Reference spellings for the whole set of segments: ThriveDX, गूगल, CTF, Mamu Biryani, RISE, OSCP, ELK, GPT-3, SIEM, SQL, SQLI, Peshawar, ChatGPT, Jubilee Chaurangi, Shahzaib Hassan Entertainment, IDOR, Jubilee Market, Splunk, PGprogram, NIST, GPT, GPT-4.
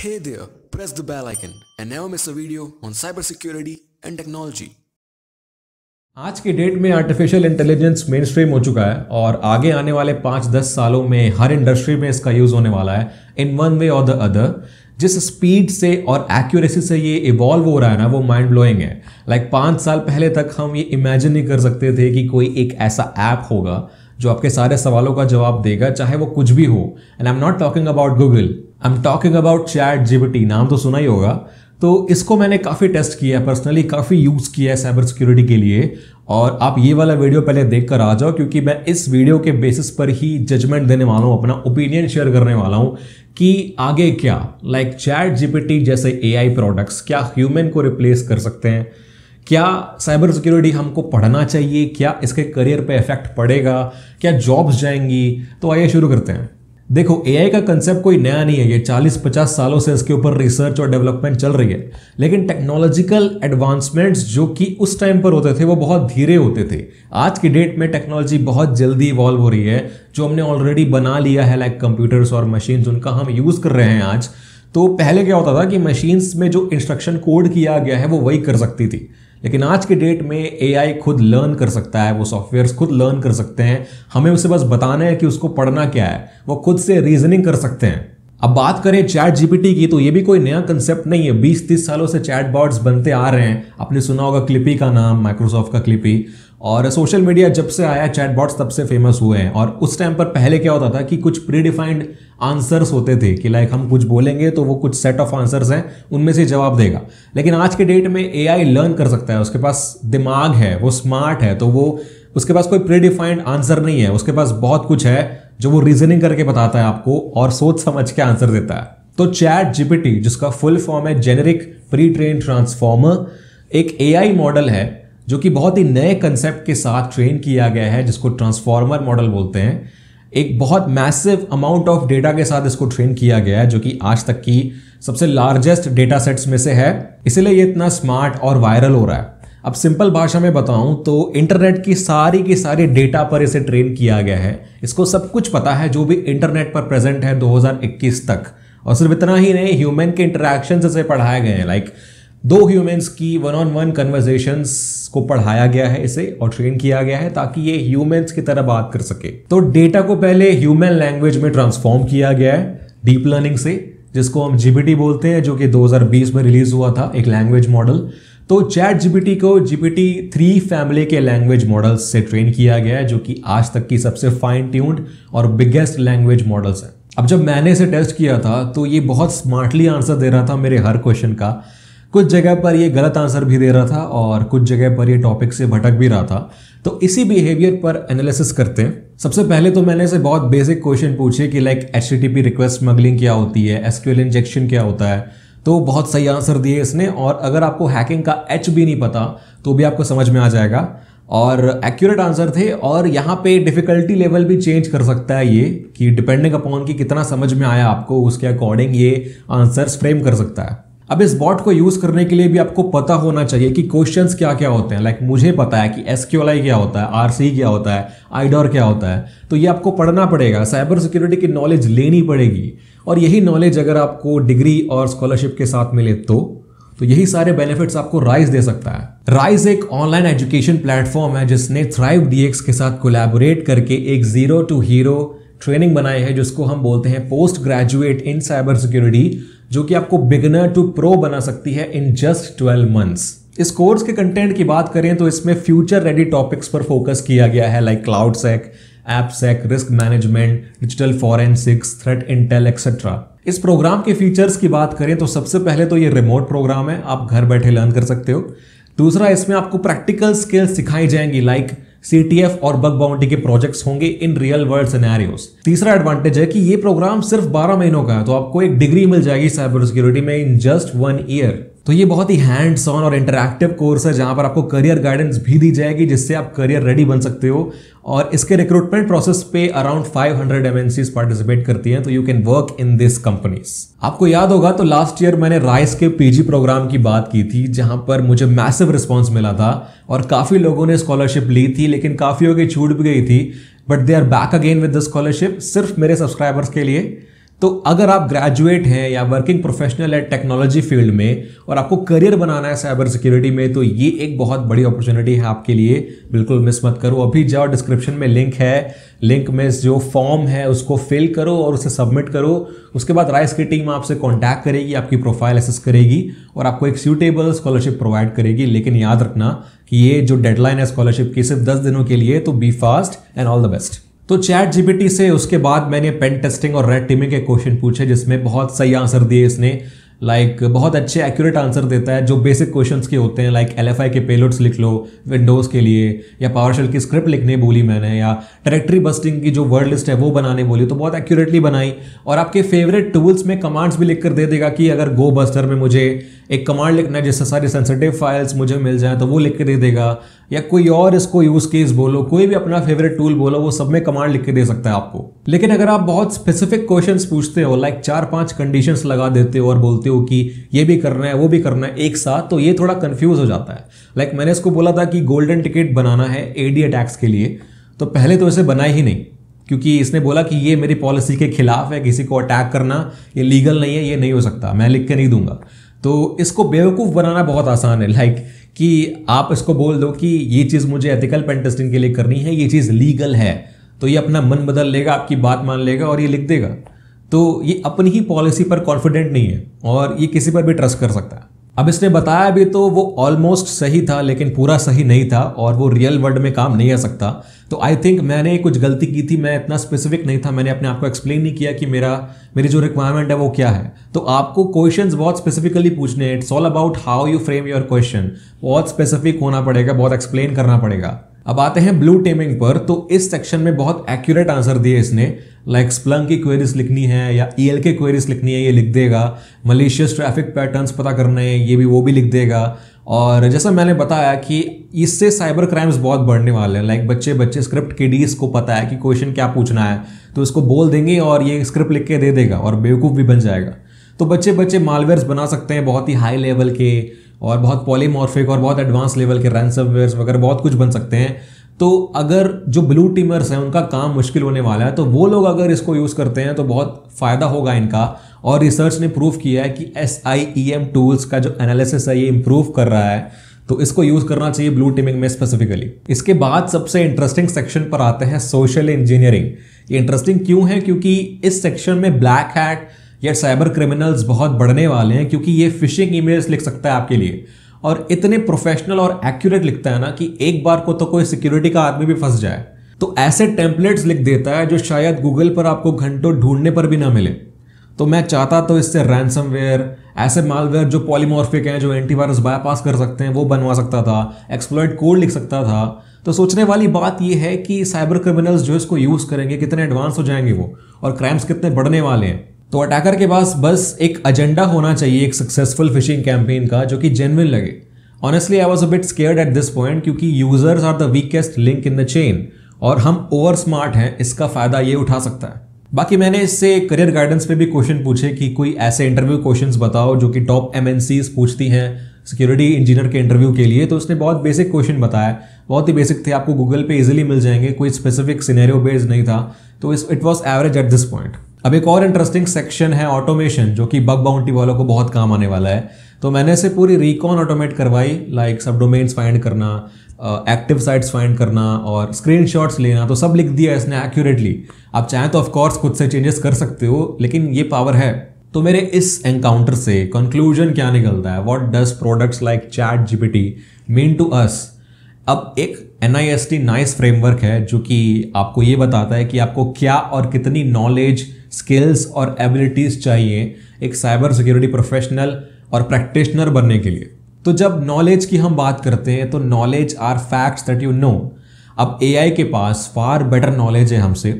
Hey there, press the bell icon and never miss a video on cybersecurity and technology. आज के date में artificial intelligence main stream हो चुका है और आगे आने वाले 5-10 सालों में हर इंडस्ट्री में इसका यूज होने वाला है इन वन वे और द अदर. जिस स्पीड से और एक्यूरेसी से ये इवॉल्व हो रहा है ना वो माइंड ब्लोइंग है. लाइक 5 साल पहले तक हम ये इमेजिन नहीं कर सकते थे कि कोई एक ऐसा ऐप होगा जो आपके सारे सवालों का जवाब देगा चाहे वो कुछ भी हो. And I am not talking about गूगल, I am talking about ChatGPT. नाम तो सुना ही होगा. तो इसको मैंने काफ़ी टेस्ट किया है, पर्सनली काफ़ी यूज़ किया है साइबर सिक्योरिटी के लिए. और आप ये वाला वीडियो पहले देख कर आ जाओ क्योंकि मैं इस वीडियो के बेसिस पर ही जजमेंट देने वाला हूँ, अपना ओपिनियन शेयर करने वाला हूँ कि आगे क्या लाइक ChatGPT जैसे AI प्रोडक्ट्स क्या ह्यूमन को रिप्लेस कर सकते हैं, क्या साइबर सिक्योरिटी हमको पढ़ना चाहिए, क्या इसके करियर पे इफेक्ट पड़ेगा, क्या जॉब्स जाएंगी. तो आइए शुरू करते हैं. देखो AI का कंसेप्ट कोई नया नहीं है, ये 40-50 सालों से इसके ऊपर रिसर्च और डेवलपमेंट चल रही है. लेकिन टेक्नोलॉजिकल एडवांसमेंट्स जो कि उस टाइम पर होते थे वो बहुत धीरे होते थे. आज की डेट में टेक्नोलॉजी बहुत जल्दी इवॉल्व हो रही है. जो हमने ऑलरेडी बना लिया है लाइक कंप्यूटर्स और मशीन्स उनका हम यूज़ कर रहे हैं आज. तो पहले क्या होता था कि मशीन्स में जो इंस्ट्रक्शन कोड किया गया है वो वही कर सकती थी. लेकिन आज के डेट में AI खुद लर्न कर सकता है, वो सॉफ्टवेयर्स खुद लर्न कर सकते हैं. हमें उसे बस बताना है कि उसको पढ़ना क्या है, वो खुद से रीजनिंग कर सकते हैं. अब बात करें ChatGPT की तो ये भी कोई नया कंसेप्ट नहीं है. 20-30 सालों से चैटबॉट्स बनते आ रहे हैं. आपने सुना होगा क्लिपी का नाम, माइक्रोसॉफ्ट का क्लिपी. और सोशल मीडिया जब से आया चैटबॉट्स तब से फेमस हुए हैं. और उस टाइम पर पहले क्या होता था कि कुछ प्री डिफाइंड आंसर्स होते थे कि लाइक हम कुछ बोलेंगे तो वो कुछ सेट ऑफ आंसर्स हैं उनमें से जवाब देगा. लेकिन आज के डेट में AI लर्न कर सकता है, उसके पास दिमाग है, वो स्मार्ट है. तो वो उसके पास कोई प्री डिफाइंड आंसर नहीं है, उसके पास बहुत कुछ है जो वो रीजनिंग करके बताता है आपको और सोच समझ के आंसर देता है. तो ChatGPT जिसका फुल फॉर्म है जेनेरिक प्री ट्रेन ट्रांसफॉर्मर, एक AI मॉडल है जो कि बहुत ही नए कंसेप्ट के साथ ट्रेन किया गया है जिसको ट्रांसफॉर्मर मॉडल बोलते हैं. एक बहुत मैसिव अमाउंट ऑफ डेटा के साथ इसको ट्रेन किया गया है जो कि आज तक की सबसे लार्जेस्ट डेटा सेट्स में से है. इसलिए ये इतना स्मार्ट और वायरल हो रहा है. अब सिंपल भाषा में बताऊं तो इंटरनेट की सारी डेटा पर इसे ट्रेन किया गया है. इसको सब कुछ पता है जो भी इंटरनेट पर प्रेजेंट है 2021 तक. और सिर्फ इतना ही नहीं, ह्यूमन के इंटरेक्शन से पढ़ाए गए हैं. लाइक 2 ह्यूमन्स की 1-on-1 कन्वर्सेशंस को पढ़ाया गया है इसे और ट्रेन किया गया है ताकि ये ह्यूमन्स की तरह बात कर सके. तो डेटा को पहले ह्यूमन लैंग्वेज में ट्रांसफॉर्म किया गया है डीप लर्निंग से, जिसको हम GPT बोलते हैं, जो कि 2020 में रिलीज हुआ था एक लैंग्वेज मॉडल. तो ChatGPT को GPT-3 फैमिली के लैंग्वेज मॉडल्स से ट्रेन किया गया है जो कि आज तक की सबसे फाइन ट्यून्ड और बिगेस्ट लैंग्वेज मॉडल्स हैं. अब जब मैंने इसे टेस्ट किया था तो ये बहुत स्मार्टली आंसर दे रहा था मेरे हर क्वेश्चन का. कुछ जगह पर ये गलत आंसर भी दे रहा था और कुछ जगह पर ये टॉपिक से भटक भी रहा था. तो इसी बिहेवियर पर एनालिसिस करते हैं. सबसे पहले तो मैंने इसे बहुत बेसिक क्वेश्चन पूछे कि लाइक HTTP रिक्वेस्ट स्मगलिंग क्या होती है, SQL इंजेक्शन क्या होता है. तो बहुत सही आंसर दिए इसने. और अगर आपको हैकिंग का H भी नहीं पता तो भी आपको समझ में आ जाएगा और एक्यूरेट आंसर थे. और यहाँ पे डिफ़िकल्टी लेवल भी चेंज कर सकता है ये कि डिपेंडिंग अपॉन कि कितना समझ में आया आपको उसके अकॉर्डिंग ये आंसर्स फ्रेम कर सकता है. अब इस बॉट को यूज़ करने के लिए भी आपको पता होना चाहिए कि क्वेश्चंस क्या क्या होते हैं. लाइक मुझे पता है कि SQLI क्या होता है, RC क्या होता है, IDOR क्या होता है. तो ये आपको पढ़ना पड़ेगा, साइबर सिक्योरिटी की नॉलेज लेनी पड़ेगी. और यही नॉलेज अगर आपको डिग्री और स्कॉलरशिप के साथ मिले तो यही सारे बेनिफिट्स आपको राइज दे सकता है. राइज एक ऑनलाइन एजुकेशन प्लेटफॉर्म है जिसने ThriveDX के साथ कोलैबोरेट करके एक 0 to 0 ट्रेनिंग बनाई है जिसको हम बोलते हैं post graduate in cyber security, जो कि आपको बिगिनर टू प्रो बना सकती है इन जस्ट 12 months. इस कोर्स के कंटेंट की बात करें तो इसमें फ्यूचर रेडी टॉपिक्स पर फोकस किया गया है like cloud sec, app sec, risk management, digital forensics, threat intel etcetera. इस प्रोग्राम के फीचर्स की बात करें तो सबसे पहले तो ये रिमोट प्रोग्राम है, आप घर बैठे लर्न कर सकते हो. दूसरा, इसमें आपको प्रैक्टिकल स्किल्स सिखाई जाएंगी लाइक CTF और बग बाउंटी के प्रोजेक्ट्स होंगे इन रियल वर्ल्ड सिनेरियोस. तीसरा एडवांटेज है कि ये प्रोग्राम सिर्फ 12 महीनों का है तो आपको एक डिग्री मिल जाएगी साइबर सिक्योरिटी में इन जस्ट 1 year. तो ये बहुत ही हैंड्स ऑन और इंटरैक्टिव कोर्स है जहां पर आपको करियर गाइडेंस भी दी जाएगी जिससे आप करियर रेडी बन सकते हो. और इसके रिक्रूटमेंट प्रोसेस पे अराउंड 500 MNCs पार्टिसिपेट करती हैं, तो you can work in this companies. आपको याद होगा तो लास्ट ईयर मैंने राइस के PG प्रोग्राम की बात की थी जहां पर मुझे मैसिव रिस्पॉन्स मिला था और काफ़ी लोगों ने स्कॉलरशिप ली थी लेकिन काफ़ियों की छूट भी गई थी. But they are back again with the scholarship सिर्फ मेरे सब्सक्राइबर्स के लिए. तो अगर आप ग्रेजुएट हैं या वर्किंग प्रोफेशनल है टेक्नोलॉजी फील्ड में और आपको करियर बनाना है साइबर सिक्योरिटी में, तो ये एक बहुत बड़ी अपॉर्चुनिटी है आपके लिए, बिल्कुल मिस मत करो। अभी जाओ, डिस्क्रिप्शन में लिंक है, लिंक में जो फॉर्म है उसको फिल करो और उसे सबमिट करो। उसके बाद राइस की टीम आपसे कॉन्टैक्ट करेगी, आपकी प्रोफाइल एसेस करेगी और आपको एक सूटेबल स्कॉलरशिप प्रोवाइड करेगी। लेकिन याद रखना कि ये जो डेडलाइन है स्कॉलरशिप की सिर्फ 10 दिनों के लिए, तो be fast and all the best. तो चैट जीपीटी से उसके बाद मैंने पेन टेस्टिंग और रेड टीमिंग के क्वेश्चन पूछे, जिसमें बहुत सही आंसर दिए इसने। बहुत अच्छे एक्यूरेट आंसर देता है जो बेसिक क्वेश्चंस के होते हैं, एलएफआई के पेलोड्स लिख लो विंडोज़ के लिए, या पावरशेल की स्क्रिप्ट लिखने बोली मैंने, या डायरेक्टरी बस्टिंग की जो वर्ड लिस्ट है वो बनाने बोली, तो बहुत एक्यूरेटली बनाई। और आपके फेवरेट टूल्स में कमांड्स भी लिख कर दे देगा कि अगर गो बस्टर में मुझे एक कमांड लिखना है जिससे सारी सेंसिटिव फाइल्स मुझे मिल जाए तो वो लिख के दे देगा, या कोई और इसको यूज केस बोलो, कोई भी अपना फेवरेट टूल बोलो, वो सब में कमांड लिख के दे सकता है आपको। लेकिन अगर आप बहुत स्पेसिफिक क्वेश्चंस पूछते हो, 4-5 कंडीशंस लगा देते हो और बोलते हो कि ये भी करना है वो भी करना है एक साथ, तो ये थोड़ा कंफ्यूज हो जाता है। मैंने इसको बोला था कि गोल्डन टिकट बनाना है एडी अटैक्स के लिए, तो पहले तो इसे बनाई ही नहीं, क्योंकि इसने बोला कि ये मेरी पॉलिसी के खिलाफ है, किसी को अटैक करना ये लीगल नहीं है, ये नहीं हो सकता, मैं लिख के नहीं दूंगा। तो इसको बेवकूफ़ बनाना बहुत आसान है, कि आप इसको बोल दो कि ये चीज़ मुझे एथिकल पेन टेस्टिंग के लिए करनी है, ये चीज़ लीगल है, तो ये अपना मन बदल लेगा, आपकी बात मान लेगा और ये लिख देगा। तो ये अपनी ही पॉलिसी पर कॉन्फिडेंट नहीं है और ये किसी पर भी ट्रस्ट कर सकता है। अब इसने बताया भी तो वो ऑलमोस्ट सही था, लेकिन पूरा सही नहीं था और वो रियल वर्ल्ड में काम नहीं आ सकता। तो आई थिंक मैंने कुछ गलती की थी, मैं इतना स्पेसिफिक नहीं था, मैंने अपने आप को एक्सप्लेन नहीं किया कि मेरी जो रिक्वायरमेंट है वो क्या है। तो आपको क्वेश्चंस बहुत स्पेसिफिकली पूछने हैं, it's all about how you frame your question, बहुत स्पेसिफिक होना पड़ेगा, बहुत एक्सप्लेन करना पड़ेगा। अब आते हैं ब्लू टीमिंग पर, तो इस सेक्शन में बहुत एक्यूरेट आंसर दिए इसने, Splunk की क्वेरीज लिखनी है या ELK की क्वेरीज लिखनी है ये लिख देगा, मलिशियस ट्रैफिक पैटर्न्स पता करने हैं ये भी वो भी लिख देगा। और जैसा मैंने बताया कि इससे साइबर क्राइम्स बहुत बढ़ने वाले हैं, बच्चे बच्चे स्क्रिप्ट के डीज को पता है कि क्वेश्चन क्या पूछना है, तो इसको बोल देंगे और ये स्क्रिप्ट लिख के दे देगा और बेवकूफ़ भी बन जाएगा। तो बच्चे बच्चे मालवेयर्स बना सकते हैं बहुत ही हाई लेवल के और बहुत पॉलीमॉर्फिक और बहुत एडवांस लेवल के, रैंसमवेयर्स वगैरह बहुत कुछ बन सकते हैं। तो अगर जो ब्लू टीमर्स हैं उनका काम मुश्किल होने वाला है, तो वो लोग अगर इसको यूज़ करते हैं तो बहुत फ़ायदा होगा इनका। और रिसर्च ने प्रूव किया है कि SIEM टूल्स का जो एनालिसिस है ये इम्प्रूव कर रहा है, तो इसको यूज़ करना चाहिए ब्लू टीमिंग में स्पेसिफिकली। इसके बाद सबसे इंटरेस्टिंग सेक्शन पर आते हैं सोशल इंजीनियरिंग। ये इंटरेस्टिंग क्यों है? क्योंकि इस सेक्शन में ब्लैक हैट या साइबर क्रिमिनल्स बहुत बढ़ने वाले हैं, क्योंकि ये फिशिंग ईमेल्स लिख सकता है आपके लिए और इतने प्रोफेशनल और एक्यूरेट लिखता है ना कि एक बार को तो कोई सिक्योरिटी का आदमी भी फंस जाए। तो ऐसे टेम्पलेट्स लिख देता है जो शायद गूगल पर आपको घंटों ढूंढने पर भी ना मिले। तो मैं चाहता तो इससे रैंसमवेयर, ऐसे मालवेयर जो पॉलीमॉर्फिक हैं, जो एंटीवायरस बायपास कर सकते हैं, वो बनवा सकता था, एक्सप्लॉइट कोड लिख सकता था। तो सोचने वाली बात यह है कि साइबर क्रिमिनल्स जो इसको यूज़ करेंगे कितने एडवांस हो जाएंगे वो, और क्राइम्स कितने बढ़ने वाले हैं। तो अटैकर के पास बस एक एजेंडा होना चाहिए एक सक्सेसफुल फिशिंग कैंपेन का, जो कि जेन्युइन लगे। Honestly I was a bit scared at this point, क्योंकि users are the weakest link in the chain और हम ओवर स्मार्ट हैं, इसका फायदा ये उठा सकता है। बाकी मैंने इससे करियर गाइडेंस पे भी क्वेश्चन पूछे कि कोई ऐसे इंटरव्यू क्वेश्चंस बताओ जो कि टॉप MNCs पूछती हैं सिक्योरिटी इंजीनियर के इंटरव्यू के लिए। तो उसने बहुत बेसिक क्वेश्चन बताया, बहुत ही बेसिक थे, आपको गूगल पे इजीली मिल जाएंगे, कोई स्पेसिफिक सिनेरियो बेस्ड नहीं था। तो it was average at this point. अब एक और इंटरेस्टिंग सेक्शन है ऑटोमेशन, जो कि बग बाउंटी वालों को बहुत काम आने वाला है। तो मैंने इसे पूरी रिकॉन ऑटोमेट करवाई, सब डोमेन्स फाइंड करना, एक्टिव साइट्स फाइंड करना और स्क्रीनशॉट्स लेना, तो सब लिख दिया इसने एक्यूरेटली। आप चाहें तो ऑफकोर्स खुद से चेंजेस कर सकते हो, लेकिन ये पावर है। तो मेरे इस एनकाउंटर से कंक्लूजन क्या निकलता है? What does products chat GPT mean to us? अब एक NIST फ्रेमवर्क है जो कि आपको ये बताता है कि आपको क्या और कितनी नॉलेज, स्किल्स और एबिलिटीज चाहिए एक साइबर सिक्योरिटी प्रोफेशनल और प्रैक्टिशनर बनने के लिए। तो जब नॉलेज की हम बात करते हैं तो knowledge are facts that you know. अब AI के पास फार बेटर नॉलेज है हमसे,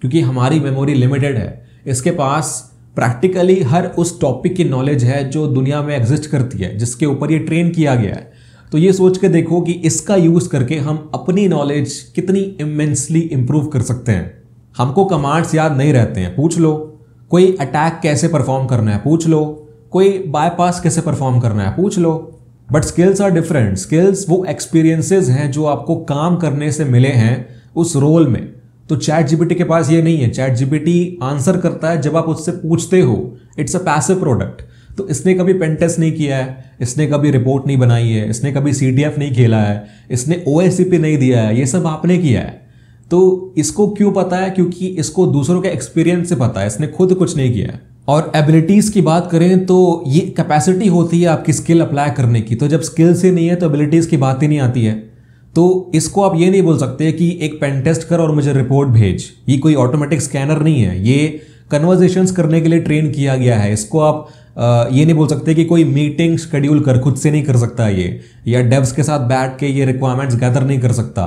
क्योंकि हमारी मेमोरी लिमिटेड है। इसके पास प्रैक्टिकली हर उस टॉपिक की नॉलेज है जो दुनिया में एग्जिस्ट करती है, जिसके ऊपर ये ट्रेन किया गया है। तो ये सोच के देखो कि इसका यूज़ करके हम अपनी नॉलेज कितनी इमेंसली इम्प्रूव कर सकते हैं। हमको कमांड्स याद नहीं रहते हैं, पूछ लो कोई अटैक कैसे परफॉर्म करना है, पूछ लो कोई बायपास कैसे परफॉर्म करना है, पूछ लो। But skills are different. Skills वो एक्सपीरियंसेस हैं जो आपको काम करने से मिले हैं उस रोल में। तो चैट जीपीटी के पास ये नहीं है। चैट जीपीटी आंसर करता है जब आप उससे पूछते हो। It's a passive product. तो इसने कभी पेन टेस्ट नहीं किया है, इसने कभी रिपोर्ट नहीं बनाई है, इसने कभी सीटीएफ नहीं खेला है, इसने ओएससीपी नहीं दिया है, ये सब आपने किया है। तो इसको क्यों पता है? क्योंकि इसको दूसरों के एक्सपीरियंस से पता है, इसने खुद कुछ नहीं किया है। और एबिलिटीज़ की बात करें तो ये कैपेसिटी होती है आपकी स्किल अप्लाई करने की। तो जब स्किल्स ही नहीं है तो एबिलिटीज़ की बात ही नहीं आती है। तो इसको आप ये नहीं बोल सकते कि एक पेन टेस्ट कर और मुझे रिपोर्ट भेज। ये कोई ऑटोमेटिक स्कैनर नहीं है, ये कन्वर्जेशंस करने के लिए ट्रेन किया गया है। इसको आप ये नहीं बोल सकते कि कोई मीटिंग शेड्यूल कर, खुद से नहीं कर सकता ये, या डेव्स के साथ बैठ के ये रिक्वायरमेंट्स गैदर नहीं कर सकता,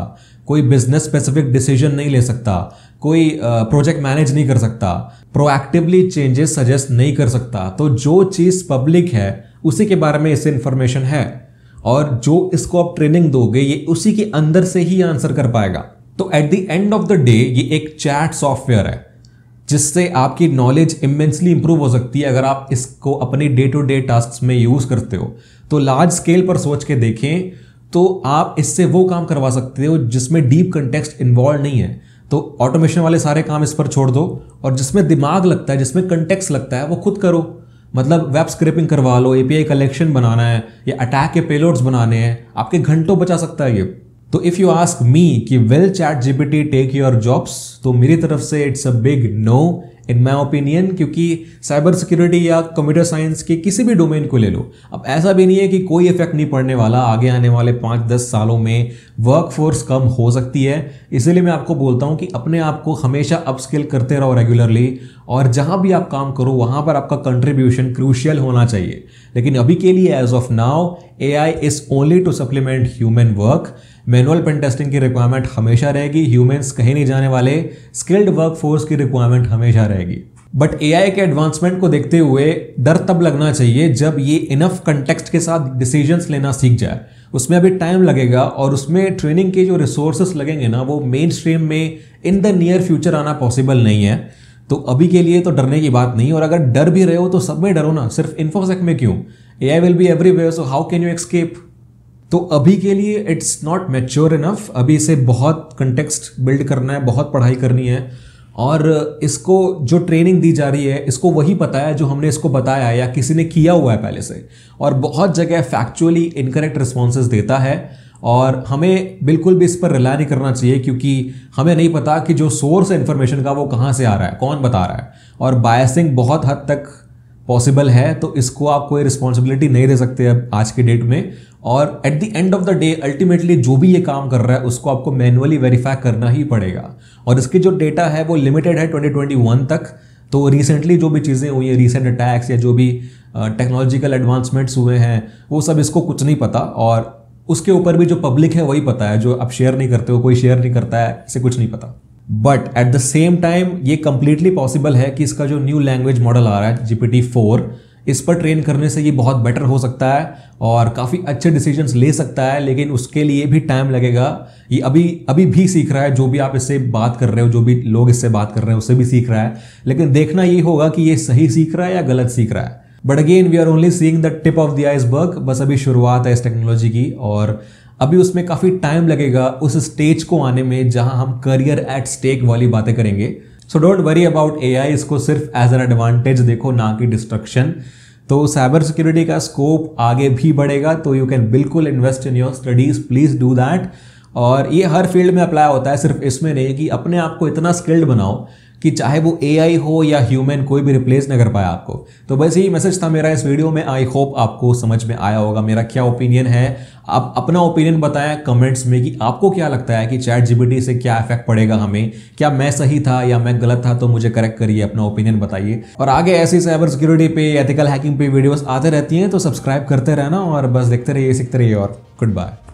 कोई बिजनेस स्पेसिफिक डिसीजन नहीं ले सकता, कोई प्रोजेक्ट मैनेज नहीं कर सकता, प्रोएक्टिवली चेंजेस सजेस्ट नहीं कर सकता। तो जो चीज़ पब्लिक है उसी के बारे में इससे इन्फॉर्मेशन है, और जो इसको आप ट्रेनिंग दोगे ये उसी के अंदर से ही आंसर कर पाएगा। तो at the end of the day ये एक चैट सॉफ्टवेयर है जिससे आपकी नॉलेज इमेंसली इंप्रूव हो सकती है अगर आप इसको अपने डे टू डे टास्क में यूज़ करते हो। तो लार्ज स्केल पर सोच के देखें तो आप इससे वो काम करवा सकते हो जिसमें डीप कंटेक्स्ट इन्वॉल्व नहीं है। तो ऑटोमेशन वाले सारे काम इस पर छोड़ दो, और जिसमें दिमाग लगता है, जिसमें कंटेक्स्ट लगता है, वो खुद करो। मतलब वेब स्क्रैपिंग करवा लो, एपीआई कलेक्शन बनाना है, या अटैक के पेलोड्स बनाने हैं, आपके घंटों बचा सकता है ये। तो इफ़ यू आस्क मी कि will chat GPT take your jobs, तो मेरी तरफ से it's a big no in my opinion. क्योंकि साइबर सिक्योरिटी या कंप्यूटर साइंस के किसी भी डोमेन को ले लो, अब ऐसा भी नहीं है कि कोई इफेक्ट नहीं पड़ने वाला। आगे आने वाले 5-10 सालों में वर्क फोर्स कम हो सकती है, इसीलिए मैं आपको बोलता हूँ कि अपने आप को हमेशा अपस्किल करते रहो रेगुलरली, और जहाँ भी आप काम करो वहाँ पर आपका कंट्रीब्यूशन क्रूशियल होना चाहिए। लेकिन अभी के लिए as of now AI is only to supplement human work. Manual pen testing की रिक्वायरमेंट हमेशा रहेगी, ह्यूमंस कहीं नहीं जाने वाले, स्किल्ड वर्क फोर्स की रिक्वायरमेंट हमेशा रहेगी। बट AI के एडवांसमेंट को देखते हुए डर तब लगना चाहिए जब ये इनफ कंटेक्स्ट के साथ डिसीजंस लेना सीख जाए। उसमें अभी टाइम लगेगा, और उसमें ट्रेनिंग के जो रिसोर्सेस लगेंगे ना, वो मेन स्ट्रीम में इन द नियर फ्यूचर आना पॉसिबल नहीं है। तो अभी के लिए तो डरने की बात नहीं, और अगर डर भी रहे हो तो सब में डरो ना, सिर्फ इन्फोसेक में क्यों? AI will be everywhere, so how can you escape? तो अभी के लिए इट्स नॉट मैच्योर इनफ। अभी इसे बहुत कंटेक्स्ट बिल्ड करना है, बहुत पढ़ाई करनी है, और इसको जो ट्रेनिंग दी जा रही है इसको वही पता है जो हमने इसको बताया है या किसी ने किया हुआ है पहले से। और बहुत जगह फैक्चुअली इनकरेक्ट रिस्पॉन्सेज देता है, और हमें बिल्कुल भी इस पर रिलाय नहीं करना चाहिए, क्योंकि हमें नहीं पता कि जो सोर्स है इन्फॉर्मेशन का वो कहाँ से आ रहा है, कौन बता रहा है, और बायसिंग बहुत हद तक पॉसिबल है। तो इसको आप कोई रिस्पॉन्सिबिलिटी नहीं दे सकते अब आज के डेट में। और at the end of the day ultimately जो भी ये काम कर रहा है उसको आपको मैन्युअली वेरीफाई करना ही पड़ेगा, और इसकी जो डेटा है वो लिमिटेड है 2021 तक। तो रिसेंटली जो भी चीज़ें हुई हैं, रिसेंट अटैक्स या जो भी टेक्नोलॉजिकल एडवांसमेंट्स हुए हैं, वो सब इसको कुछ नहीं पता, और उसके ऊपर भी जो पब्लिक है वही पता है, जो आप शेयर नहीं करते हो, कोई शेयर नहीं करता है, इसे कुछ नहीं पता। But at the same time ये कम्प्लीटली पॉसिबल है कि इसका जो न्यू लैंग्वेज मॉडल आ रहा है GPT-4, इस पर ट्रेन करने से ये बहुत बेटर हो सकता है और काफ़ी अच्छे डिसीजंस ले सकता है। लेकिन उसके लिए भी टाइम लगेगा, ये अभी भी सीख रहा है। जो भी आप इससे बात कर रहे हो, जो भी लोग इससे बात कर रहे हैं, उससे भी सीख रहा है। लेकिन देखना ये होगा कि ये सही सीख रहा है या गलत सीख रहा है। But again we are only seeing the tip of the iceberg. बस अभी शुरुआत है इस टेक्नोलॉजी की, और अभी उसमें काफ़ी टाइम लगेगा उस स्टेज को आने में जहां हम करियर एट स्टेक वाली बातें करेंगे। So don't worry about AI, इसको सिर्फ एज एन एडवांटेज देखो, ना कि डिस्ट्रक्शन। तो साइबर सिक्योरिटी का स्कोप आगे भी बढ़ेगा, तो यू कैन बिल्कुल invest in your studies, please do that. और ये हर फील्ड में अप्लाई होता है, सिर्फ इसमें नहीं, कि अपने आप को इतना स्किल्ड बनाओ कि चाहे वो AI हो या ह्यूमन, कोई भी रिप्लेस ना कर पाया आपको। तो बस यही मैसेज था मेरा इस वीडियो में। आई होप आपको समझ में आया होगा मेरा क्या ओपिनियन है। आप अपना ओपिनियन बताएं कमेंट्स में कि आपको क्या लगता है कि चैट जीपीटी से क्या इफेक्ट पड़ेगा हमें। क्या मैं सही था या मैं गलत था? तो मुझे करेक्ट करिए, अपना ओपिनियन बताइए। और आगे ऐसी साइबर सिक्योरिटी पे, एथिकल हैकिंग पे वीडियोज़ आते रहती हैं, तो सब्सक्राइब करते रहना। और बस देखते रहिए, सीखते रहिए, और गुड बाय।